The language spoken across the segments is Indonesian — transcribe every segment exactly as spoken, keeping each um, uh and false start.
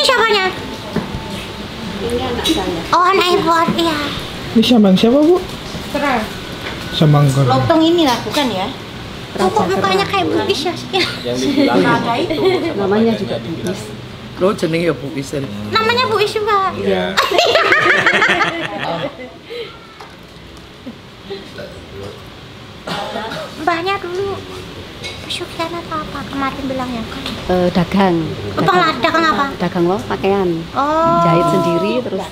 Ini siapanya? Ini anak saya. Oh, anak Ipot, iya. Ini sambang siapa, Bu? Kera. Sambang kera. Lotong ini lah, bukan ya? Kok mukanya kayak Bugis ya? Yang dibilang ada itu. Namanya juga Bugis. Lo jeneng ya Bugis. Namanya Bugis juga. Iya. Mbahnya dulu pesugihan atau apa kemarin bilangnya kan? E, dagang. Dagang, dagang apa? Dagang lo pakaian. Oh. Jahit sendiri terus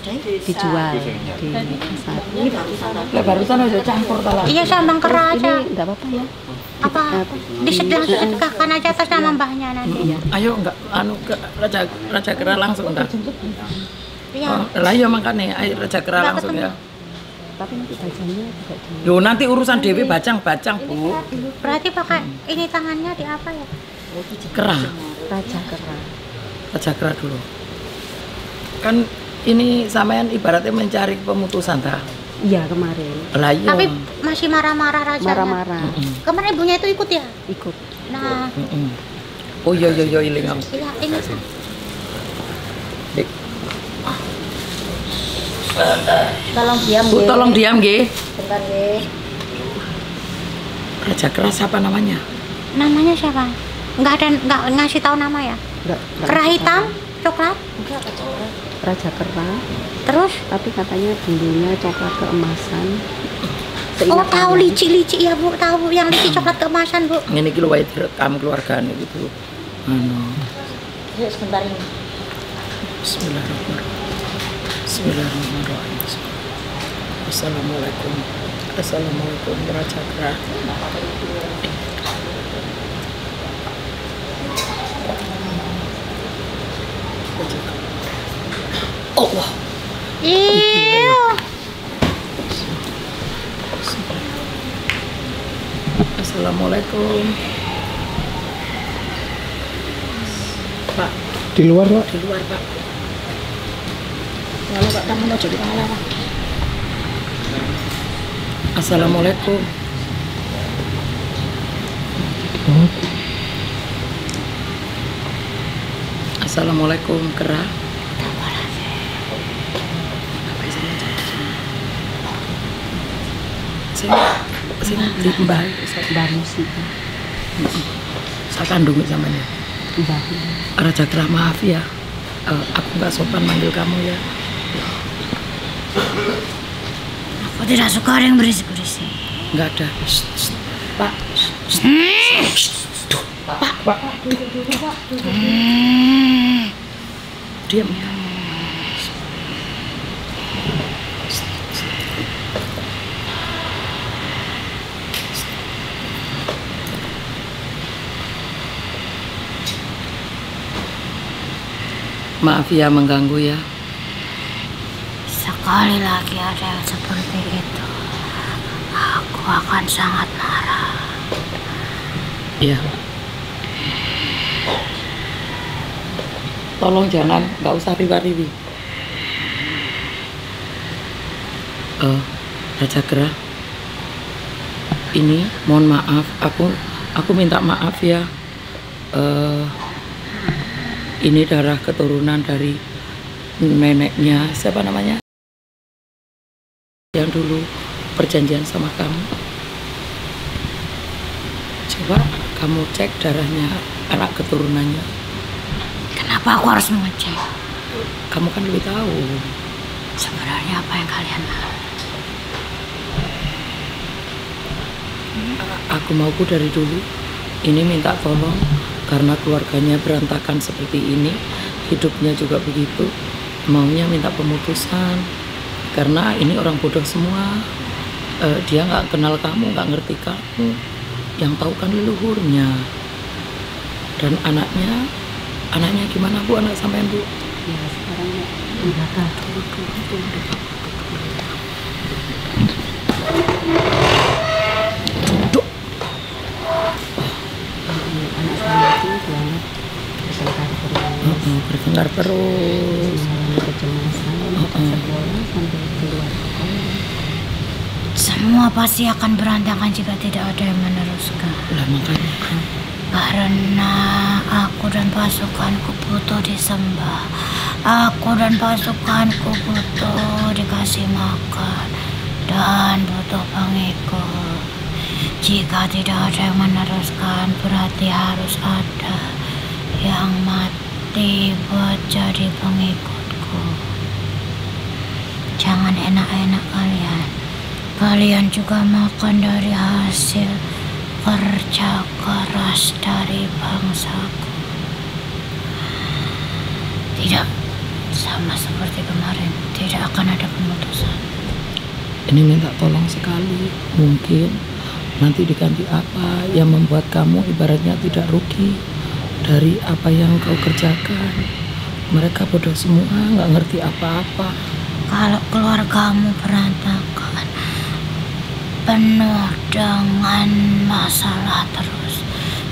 dijual di pasar. Ini barusan. Ya barusan udah campur tolong. Iya sambang kera aja. Ini enggak apa-apa ya. Apa? Disedekahkan aja atas nama mbahnya nanti. Ayo enggak anu ke raja raja kera langsung entar. Iya. Lah iya makane ayo raja kera langsung ya. Tapi nanti bacangnya juga di... Loh, nanti urusan Dewi bacang-bacang, Bu. Berarti pakai ini tangannya di apa ya? Kerah. Raja kerah. Raja kerah dulu. Kan ini sampean ibaratnya mencari pemutusan, tak? Iya, kemarin. Lah, iya. Tapi masih marah-marah rajanya. Marah-marah. Mm-mm. Kemarin ibunya itu ikut ya? Ikut. Nah. Mm-mm. Oh, iya, iya, iya, iling kamu. Iya, ini. Dik. Tolong diam, Bu, tolong diam, G. Bentar, G. Raja Kera siapa namanya? Namanya siapa? Enggak ada, enggak ngasih tahu nama ya? Enggak. Kera hitam, coklat? Enggak, coklat. Raja Kera. Terus? Tapi katanya bulunya coklat keemasan. Oh, tahu licik-licik ya, Bu. Tahu yang licik coklat keemasan, Bu. Ini kilo wae direkam keluargane gitu. Anu. Yuk sebentar ini. Bismillahirrahmanirrahim. Bismillahirrahmanirrahim. Assalamualaikum. Assalamualaikum warahmatullahi wabarakatuh. Oh, wah. Iya. Assalamualaikum. Pak, di luar, Pak. Di luar, Pak. Kalau Pak tamu jadi malah. Assalamualaikum. Assalamualaikum Kera. Sini, sini di Mbah, Mbah Musi. Saya kandung samanya. Mbah. Raja Kera, maaf ya. Aku nggak sopan manggil kamu ya. Aku tidak suka orang berisik-berisik. Enggak ada. Pak. Pak. Pak. Diam ya. Maaf ya mengganggu ya. Sekali lagi ada yang seperti itu, aku akan sangat marah. Iya. Tolong jangan, nggak usah riba-ribi. Uh, Raja Kera, ini mohon maaf, aku aku minta maaf ya. Uh, ini darah keturunan dari neneknya, siapa namanya? Yang dulu perjanjian sama kamu, coba kamu cek darahnya anak keturunannya. Kenapa aku harus mengecek? Kamu kan lebih tahu sebenarnya apa yang kalian mau. Aku mauku dari dulu ini minta tolong karena keluarganya berantakan seperti ini, hidupnya juga begitu, maunya minta pemutusan. Karena ini orang bodoh semua, uh, dia nggak kenal kamu, nggak ngerti kamu, yang tahu kan leluhurnya. Dan anaknya, anaknya gimana Bu, anak sampean Bu? Ya sekarang udah tahu. Duduk. Anak saya itu banget bertengkar terus. Bertengkar terus. Kecemasan. Sekolah sampai keluar. Semua pasti akan berantakan jika tidak ada yang meneruskan. Lah makanya kan. Karena aku dan pasukanku butuh disembah. Aku dan pasukanku butuh dikasih makan. Dan butuh pengikut. Jika tidak ada yang meneruskan, berarti harus ada yang mati buat jadi pengikutku. Jangan enak-enak kalian. Kalian juga makan dari hasil kerja keras dari bangsaku. Tidak, sama seperti kemarin, tidak akan ada pemutusan. Ini minta tolong sekali, mungkin nanti diganti apa yang membuat kamu ibaratnya tidak rugi dari apa yang kau kerjakan. Mereka bodoh semua, nggak ngerti apa-apa. Kalau keluargamu berantakan, penuh dengan masalah terus.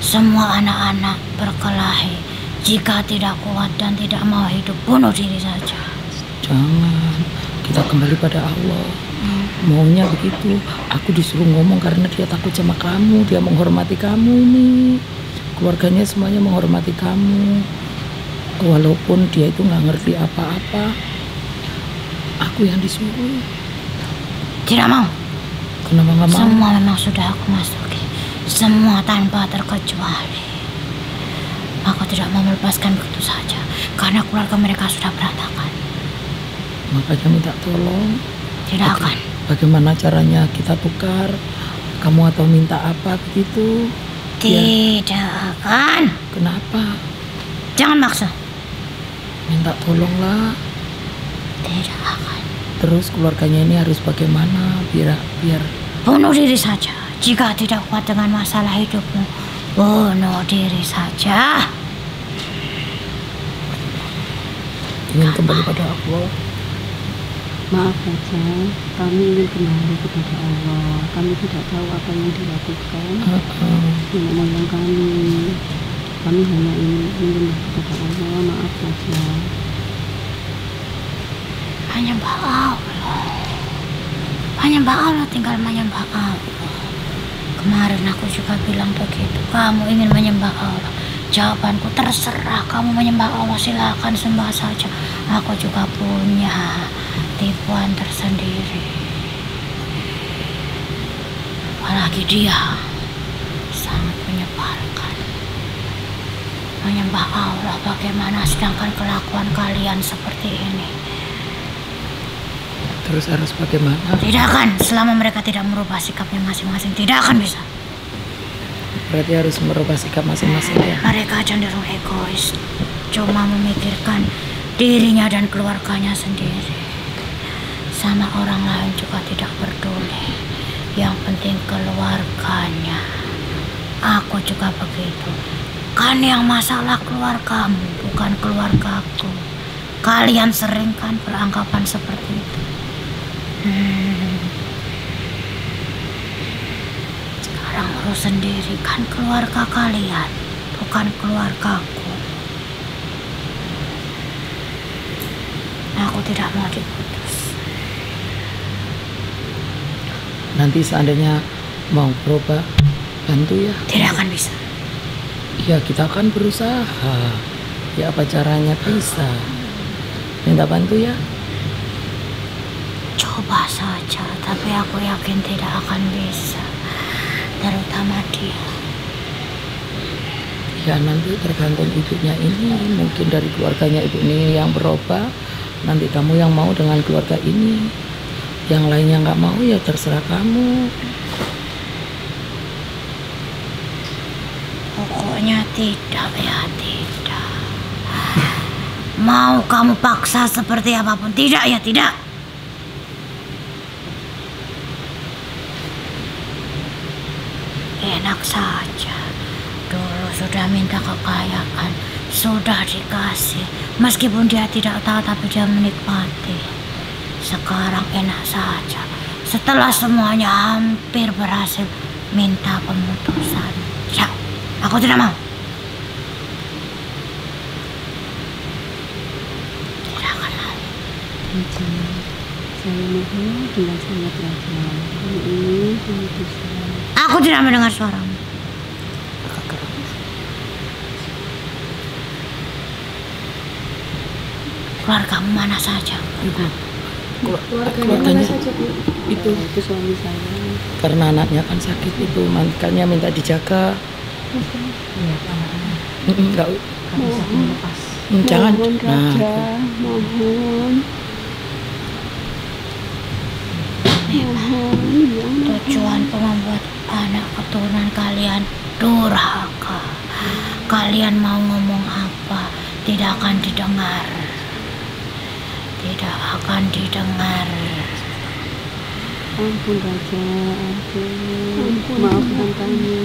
Semua anak-anak berkelahi. Jika tidak kuat dan tidak mau hidup, bunuh diri saja. Jangan, kita kembali pada Allah. Hmm. Maunya begitu. Aku disuruh ngomong karena dia takut sama kamu. Dia menghormati kamu nih. Keluarganya semuanya menghormati kamu. Walaupun dia itu nggak ngerti apa-apa. Aku yang disuruh. Tidak mau. Kenapa semua memang sudah aku masuki, semua tanpa terkecuali. Aku tidak mau melepaskan begitu saja, karena keluarga mereka sudah berantakan. Makanya minta tolong. Tidak Baga akan. Bagaimana caranya kita tukar? Kamu atau minta apa begitu? Tidak ya. Akan. Kenapa? Jangan maksa. Minta tolonglah. Tidak akan. Terus keluarganya ini harus bagaimana biar biar bunuh diri saja. Jika tidak kuat dengan masalah hidupmu, bunuh diri saja. Ingin kembali pada Allah. Maaf saja, kami ingin kembali kepada Allah. Kami tidak tahu apa yang dilakukan nenek moyang kami. Kami hanya ingin ingin kepada Allah. Maaf saja. Menyembah Allah, menyembah Allah, tinggal menyembah Allah. Kemarin aku juga bilang begitu. Kamu ingin menyembah Allah, jawabanku terserah. Kamu menyembah Allah, silakan sembah saja. Aku juga punya tipuan tersendiri. Apalagi dia sangat menyebalkan. Menyembah Allah bagaimana, sedangkan kelakuan kalian seperti ini. Terus harus bagaimana? Tidak akan, selama mereka tidak merubah sikapnya masing-masing, tidak akan bisa. Berarti harus merubah sikap masing-masing ya? Mereka cenderung egois, cuma memikirkan dirinya dan keluarganya sendiri. Sama orang lain juga tidak peduli, yang penting keluarganya. Aku juga begitu. Kan yang masalah keluargamu, bukan keluargaku. Kalian sering kan beranggapan seperti itu. Hmm. Sekarang urus sendiri, kan keluarga kalian, bukan keluargaku. Aku tidak mau diputus. Nanti seandainya mau berubah, bantu ya. Tidak akan bisa. Ya kita akan berusaha. Ya apa caranya bisa? Minta bantu ya. Coba saja, tapi aku yakin tidak akan bisa, terutama dia. Ya nanti tergantung ibunya ini, mungkin dari keluarganya ibu ini yang berubah, nanti kamu yang mau dengan keluarga ini, yang lainnya nggak mau ya terserah kamu. Pokoknya tidak ya tidak. Mau kamu paksa seperti apapun, tidak ya tidak. Enak saja, dulu sudah minta kekayaan, sudah dikasih, meskipun dia tidak tahu tapi dia menikmati. Sekarang enak saja, setelah semuanya hampir berhasil, minta pemutusan. Ya, aku tidak mau. Tidak akan lari. Saya mohon dengan sangat raja. Aku tidak mendengar suaramu. Keluargamu mana saja? Ibu. Keluarganya saja, Bu. Itu, itu suami saya. Karena anaknya kan sakit itu, makanya minta dijaga. Iya, anaknya. Enggak. Jangan. Nah. Mohon. Tujuan membuat anak keturunan kalian durhaka. Kalian mau ngomong apa tidak akan didengar. Tidak akan didengar. Ampun Raja, ampun. Ampun. Maafkan kami.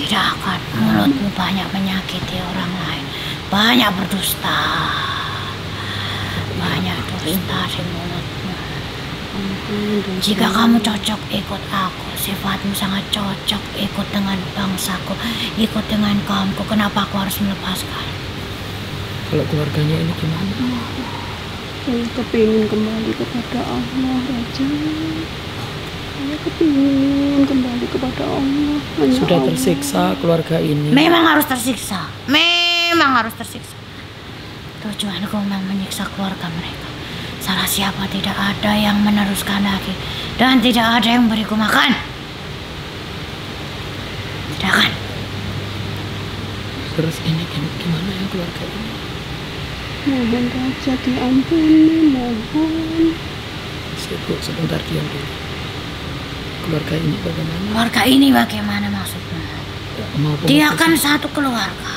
Tidak akan. Mulutmu banyak menyakiti orang lain. Banyak berdusta. Banyak berdusta di mulutmu. Ampun. Jika kamu cocok ikut aku, sifatmu sangat cocok ikut dengan bangsaku, ikut dengan kaumku. Kenapa aku harus melepaskan? Kalau keluarganya ini gimana? Saya kepingin kembali kepada Allah, Raja. Saya kepingin kembali kepada Allah. Hanya sudah Allah. Tersiksa keluarga ini. Memang harus tersiksa. Memang harus tersiksa. Tujuanku memang menyiksa keluarga mereka. Salah siapa tidak ada yang meneruskan lagi. Dan tidak ada yang beriku makan. Tidak akan. Terus ini gimana ya keluarga ini? Mohon Raja diampuni, mohon. Ibu, sebentar diam dulu. Keluarga ini bagaimana? Keluarga ini bagaimana maksudnya? Dia kan satu keluarga.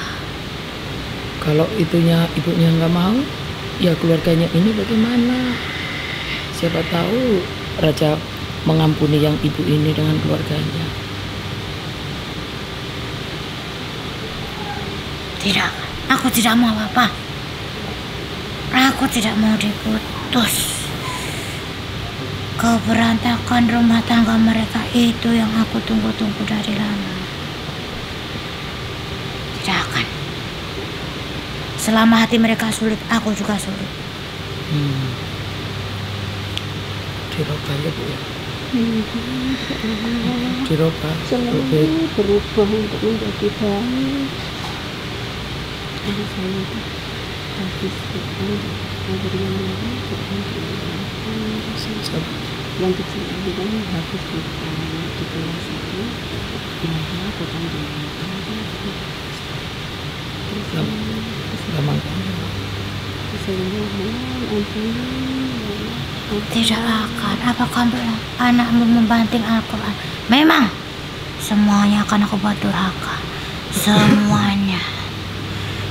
Kalau itunya ibunya nggak mau, ya keluarganya ini bagaimana? Siapa tahu Raja mengampuni yang ibu ini dengan keluarganya. Tidak, aku tidak mau apa-apa. Aku tidak mau diputus. Keberantakan rumah tangga mereka itu yang aku tunggu-tunggu dari lama. Tidak akan. Selama hati mereka sulit, aku juga sulit. Hmm. Dirobah ya, Bu. Dirobah. Selalu berubah untuk menjadi baik. Yang kecil itu kan habis kita di kelas itu, dimana bukan di terus lama tidak akan. Apakah anakmu membanting Al-Quran? Memang semuanya akan aku buat durhaka. Semuanya.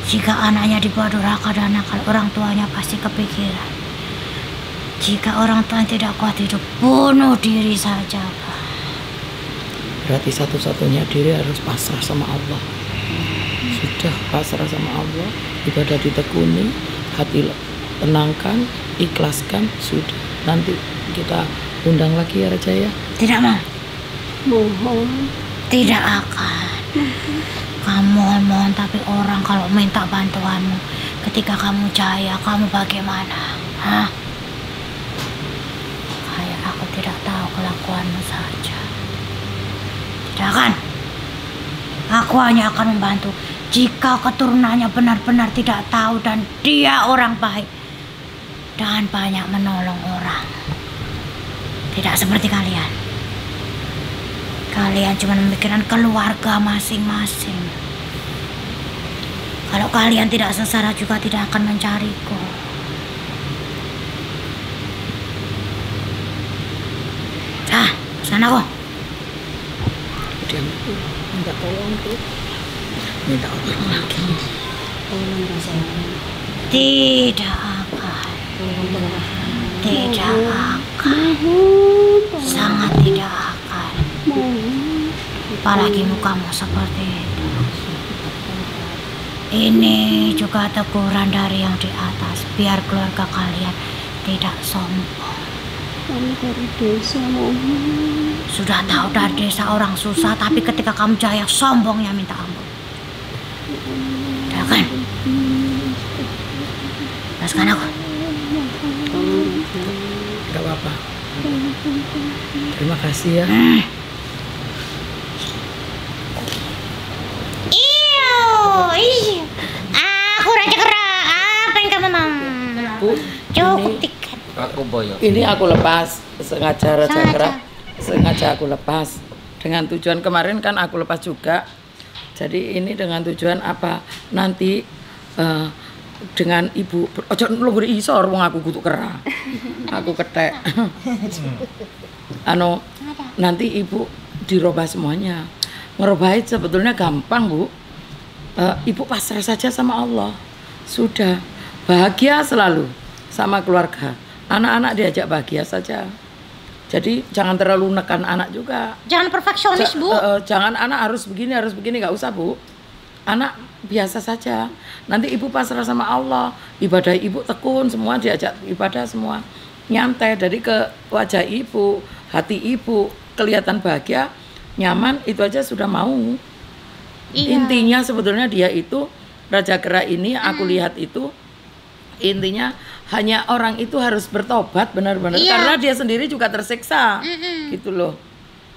Jika anaknya dibuat durhaka dan nakal, orang tuanya pasti kepikiran. Jika orang tuanya tidak kuat hidup, bunuh diri saja. Berarti satu-satunya diri harus pasrah sama Allah. Hmm. Sudah pasrah sama Allah, ibadah ditekuni, hati tenangkan, ikhlaskan, sudah. Nanti kita undang lagi ya Raja ya. Tidak mau. Mohon. Tidak akan. Mohon. Kamu mohon-mohon, tapi orang kalau minta bantuanmu, ketika kamu jaya, kamu bagaimana? Hah? Kayak aku tidak tahu kelakuanmu saja. Tidak akan. Aku hanya akan membantu jika keturunannya benar-benar tidak tahu dan dia orang baik dan banyak menolong orang. Tidak seperti kalian. Kalian cuma memikirkan keluarga masing-masing. Kalau kalian tidak sengsara juga tidak akan mencariku. Ah, sana kok. Diam. Minta tolong tuh. Minta tolong lagi. Tolong rasanya. Tidak akan. Tidak akan. Sangat tidak akan. Apalagi mukamu seperti itu. Ini juga teguran dari yang di atas, biar keluarga kalian tidak sombong. Kamu dari desa, mohon. Sudah tahu dari desa orang susah, tapi ketika kamu jaya sombongnya minta ampun. Tidak kan? Lepaskan aku. Tidak apa-apa. Terima kasih ya. Hmm. Ih, aku raja kera. Apa yang kamu mau? Cukup tiket. Aku boyok. Ini aku lepas sengaja raja kera. Sengaja aku lepas dengan tujuan kemarin kan aku lepas juga. Jadi ini dengan tujuan apa? Nanti uh, dengan ibu ojo nglungguri isor wong aku kutuk kera. Aku ketek. Anu nanti ibu dirubah semuanya. Ngerubah sebetulnya gampang, Bu. Uh, ibu pasrah saja sama Allah. Sudah bahagia selalu sama keluarga. Anak-anak diajak bahagia saja. Jadi jangan terlalu nekan anak juga. Jangan perfeksionis, Bu. Uh, uh, jangan anak harus begini, harus begini, nggak usah, Bu. Anak biasa saja. Nanti ibu pasrah sama Allah. Ibadah ibu tekun, semua diajak ibadah semua. Nyantai dari ke wajah ibu, hati ibu kelihatan bahagia, nyaman, itu aja sudah mau. Iya. Intinya sebetulnya dia itu raja kera ini aku hmm. lihat itu intinya hanya orang itu harus bertobat benar-benar iya. Karena dia sendiri juga tersiksa mm-mm. gitu loh,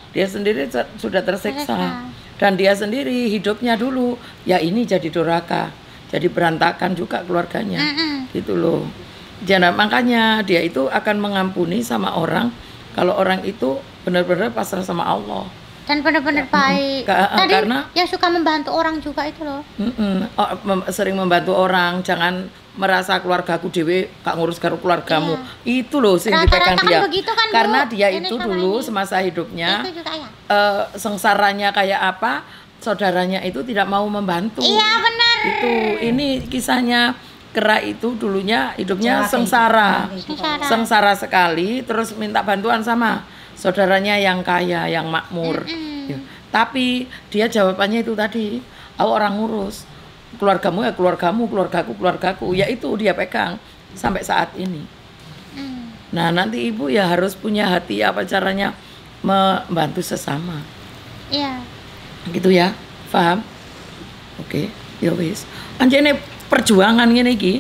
dia sendiri sudah tersiksa dan dia sendiri hidupnya dulu ya ini jadi durhaka, jadi berantakan juga keluarganya mm-mm. gitu loh. Jadi makanya dia itu akan mengampuni sama orang kalau orang itu benar-benar pasrah sama Allah dan benar-benar baik. Tadi karena yang suka membantu orang juga itu loh. Mm-mm. Oh, mem sering membantu orang, jangan merasa keluargaku dewe kak ngurus karo keluargamu. Iya. Itu loh sing dipegang dia. Kan kan, karena Bu, dia itu dulu ini. Semasa hidupnya juga, ya? uh, sengsaranya kayak apa, saudaranya itu tidak mau membantu. Iya benar. Itu ini kisahnya kera itu dulunya hidupnya Jawa, sengsara. Sengsara. Sengsara sekali terus minta bantuan sama saudaranya yang kaya, yang makmur. Mm-hmm. Ya. Tapi dia jawabannya itu tadi, aku orang ngurus. Keluargamu ya keluargamu, keluargaku, keluargaku. Ya itu dia pegang sampai saat ini. Mm. Nah nanti ibu ya harus punya hati apa caranya membantu sesama. Iya. Yeah. Gitu ya, paham? Oke, okay. Ya wis. Anjene perjuangan ngene iki.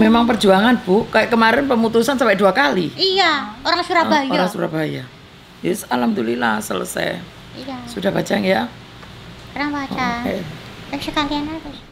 Memang perjuangan, Bu. Kayak kemarin pemutusan sampai dua kali. Iya, orang Surabaya. Orang Surabaya. Yes, alhamdulillah selesai. Iya. Sudah bacang ya? Pernah baca. Oke. Okay. Sekalian harus.